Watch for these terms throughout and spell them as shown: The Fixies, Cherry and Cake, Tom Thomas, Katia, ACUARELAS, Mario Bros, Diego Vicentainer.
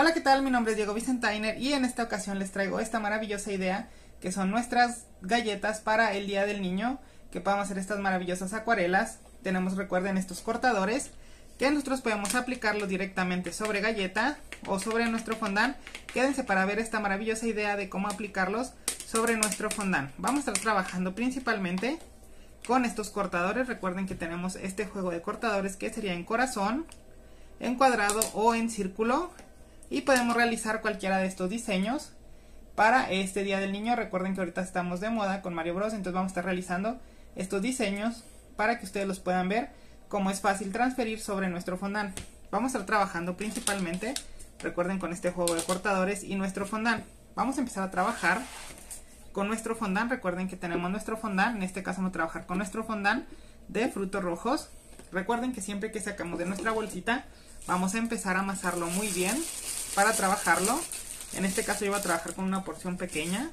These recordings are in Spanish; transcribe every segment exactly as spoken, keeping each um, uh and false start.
Hola, ¿qué tal? Mi nombre es Diego Vicentainer y en esta ocasión les traigo esta maravillosa idea que son nuestras galletas para el Día del Niño, que podemos hacer estas maravillosas acuarelas. Tenemos, recuerden, estos cortadores que nosotros podemos aplicarlo directamente sobre galleta o sobre nuestro fondant. Quédense para ver esta maravillosa idea de cómo aplicarlos sobre nuestro fondant. Vamos a estar trabajando principalmente con estos cortadores. Recuerden que tenemos este juego de cortadores que sería en corazón, en cuadrado o en círculo, y podemos realizar cualquiera de estos diseños para este Día del Niño. Recuerden que ahorita estamos de moda con Mario Bros, entonces vamos a estar realizando estos diseños para que ustedes los puedan ver cómo es fácil transferir sobre nuestro fondant. Vamos a estar trabajando principalmente, recuerden, con este juego de cortadores y nuestro fondant. Vamos a empezar a trabajar con nuestro fondant. Recuerden que tenemos nuestro fondant, en este caso vamos a trabajar con nuestro fondant de frutos rojos. Recuerden que siempre que sacamos de nuestra bolsita vamos a empezar a amasarlo muy bien para trabajarlo. En este caso yo voy a trabajar con una porción pequeña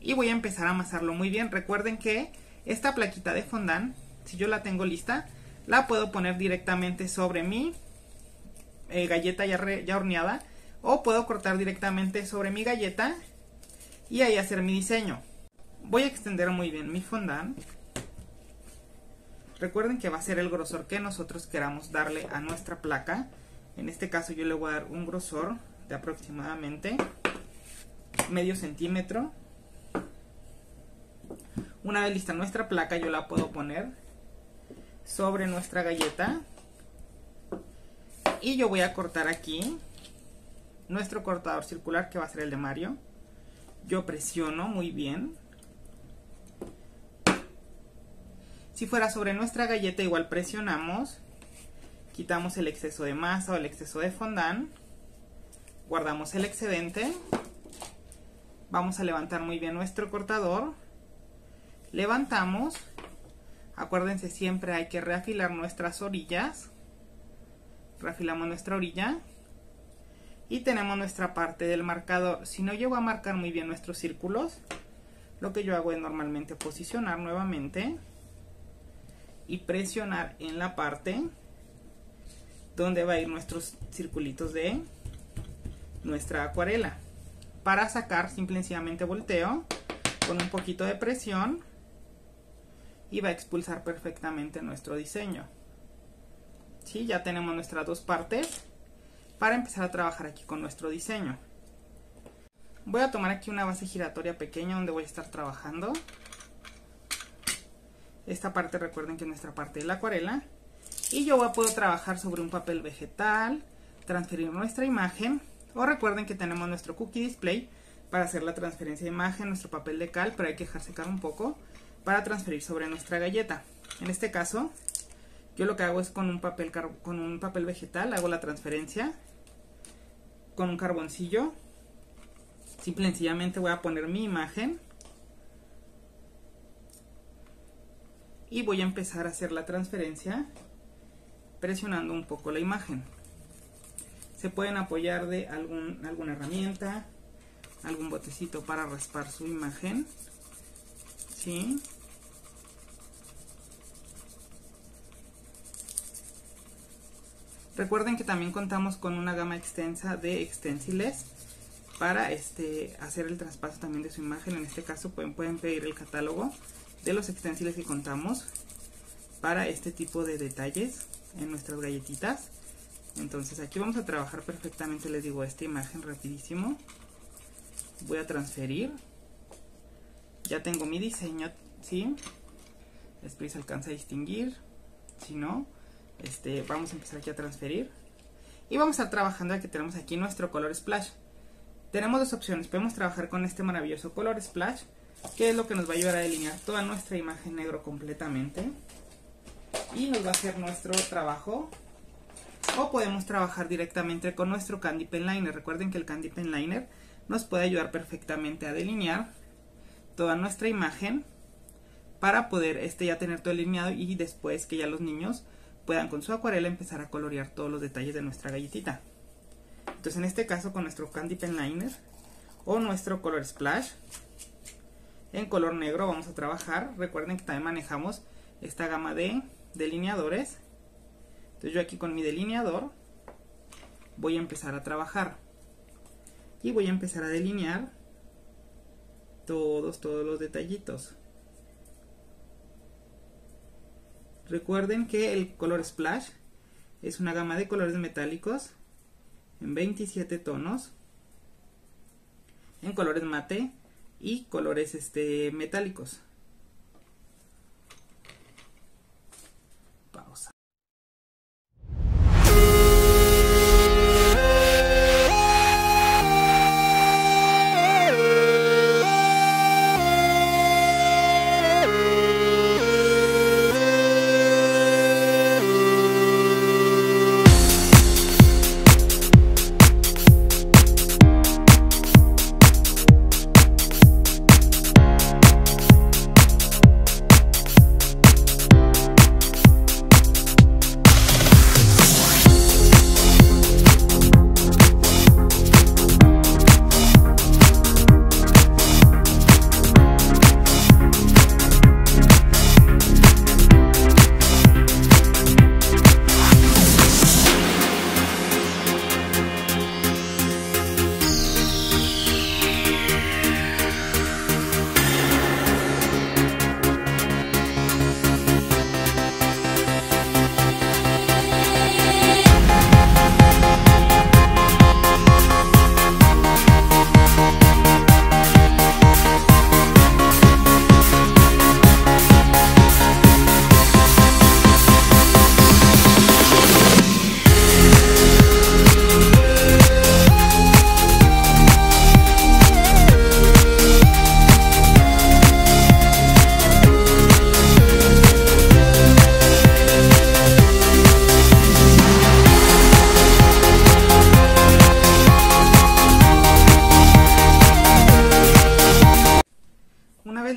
y voy a empezar a amasarlo muy bien. Recuerden que esta plaquita de fondant, si yo la tengo lista, la puedo poner directamente sobre mi eh, galleta ya, re, ya horneada, o puedo cortar directamente sobre mi galleta y ahí hacer mi diseño. Voy a extender muy bien mi fondant. Recuerden que va a ser el grosor que nosotros queramos darle a nuestra placa. En este caso yo le voy a dar un grosor de aproximadamente medio centímetro. Una vez lista nuestra placa, yo la puedo poner sobre nuestra galleta. Y yo voy a cortar aquí nuestro cortador circular, que va a ser el de Mario. Yo presiono muy bien. Si fuera sobre nuestra galleta, igual presionamos. Quitamos el exceso de masa o el exceso de fondant. Guardamos el excedente. Vamos a levantar muy bien nuestro cortador. Levantamos. Acuérdense, siempre hay que reafilar nuestras orillas. Reafilamos nuestra orilla. Y tenemos nuestra parte del marcador. Si no llego a marcar muy bien nuestros círculos, lo que yo hago es normalmente posicionar nuevamente y presionar en la parte donde va a ir nuestros circulitos de nuestra acuarela. Para sacar, simple y sencillamente volteo con un poquito de presión y va a expulsar perfectamente nuestro diseño. ¿Sí? Ya tenemos nuestras dos partes para empezar a trabajar aquí con nuestro diseño. Voy a tomar aquí una base giratoria pequeña donde voy a estar trabajando esta parte. Recuerden que es nuestra parte de la acuarela. Y yo puedo trabajar sobre un papel vegetal, transferir nuestra imagen, o recuerden que tenemos nuestro cookie display para hacer la transferencia de imagen, nuestro papel de cal, pero hay que dejar secar un poco para transferir sobre nuestra galleta. En este caso, yo lo que hago es con un papel, con un papel vegetal, hago la transferencia con un carboncillo. Simple y sencillamente voy a poner mi imagen y voy a empezar a hacer la transferencia presionando un poco la imagen. Se pueden apoyar de algún, alguna herramienta, algún botecito para raspar su imagen. ¿Sí? Recuerden que también contamos con una gama extensa de extensiles para este, hacer el traspaso también de su imagen. En este caso pueden, pueden pedir el catálogo de los extensiles que contamos para este tipo de detalles en nuestras galletitas. Entonces aquí vamos a trabajar perfectamente, les digo, esta imagen rapidísimo. Voy a transferir. Ya tengo mi diseño, ¿sí? Espero se alcanza a distinguir. Si no, este, vamos a empezar aquí a transferir. Y vamos a estar trabajando, que tenemos aquí nuestro color splash. Tenemos dos opciones. Podemos trabajar con este maravilloso color splash, que es lo que nos va a ayudar a delinear toda nuestra imagen negro completamente y nos va a hacer nuestro trabajo. O podemos trabajar directamente con nuestro candy pen liner. Recuerden que el candy pen liner nos puede ayudar perfectamente a delinear toda nuestra imagen para poder este, ya tener todo delineado, y después que ya los niños puedan con su acuarela empezar a colorear todos los detalles de nuestra galletita. Entonces en este caso con nuestro candy pen liner o nuestro color splash en color negro vamos a trabajar. Recuerden que también manejamos esta gama de delineadores. Entonces yo aquí con mi delineador voy a empezar a trabajar. Y voy a empezar a delinear todos, todos los detallitos. Recuerden que el color splash es una gama de colores metálicos en veintisiete tonos, en colores mate y colores este, metálicos. Pausa.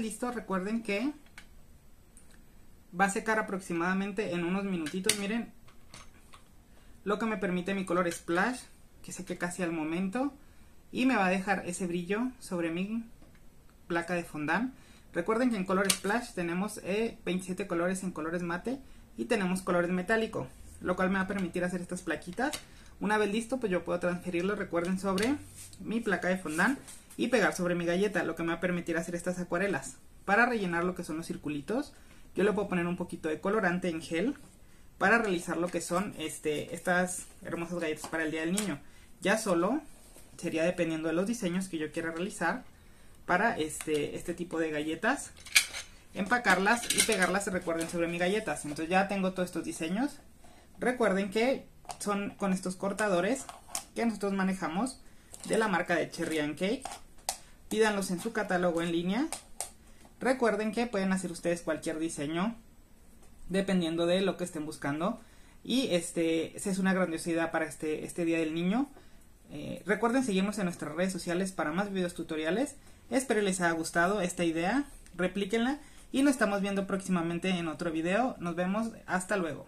Listo, recuerden que va a secar aproximadamente en unos minutitos, miren, lo que me permite mi color splash, que seque casi al momento y me va a dejar ese brillo sobre mi placa de fondant. Recuerden que en color splash tenemos eh, veintisiete colores en colores mate y tenemos colores metálico, lo cual me va a permitir hacer estas plaquitas. Una vez listo, pues yo puedo transferirlo, recuerden, sobre mi placa de fondant y pegar sobre mi galleta, lo que me va a permitir hacer estas acuarelas. Para rellenar lo que son los circulitos, yo le puedo poner un poquito de colorante en gel para realizar lo que son este, estas hermosas galletas para el Día del Niño. Ya solo sería dependiendo de los diseños que yo quiera realizar para este, este tipo de galletas, empacarlas y pegarlas, recuerden, sobre mi galletas. Entonces ya tengo todos estos diseños. Recuerden que son con estos cortadores que nosotros manejamos de la marca de Cherry and Cake. Pídanlos en su catálogo en línea. Recuerden que pueden hacer ustedes cualquier diseño dependiendo de lo que estén buscando. Y este, es una grandiosidad para este, este Día del Niño. Eh, recuerden seguirnos en nuestras redes sociales para más videos tutoriales. Espero les haya gustado esta idea. Replíquenla y nos estamos viendo próximamente en otro video. Nos vemos. Hasta luego.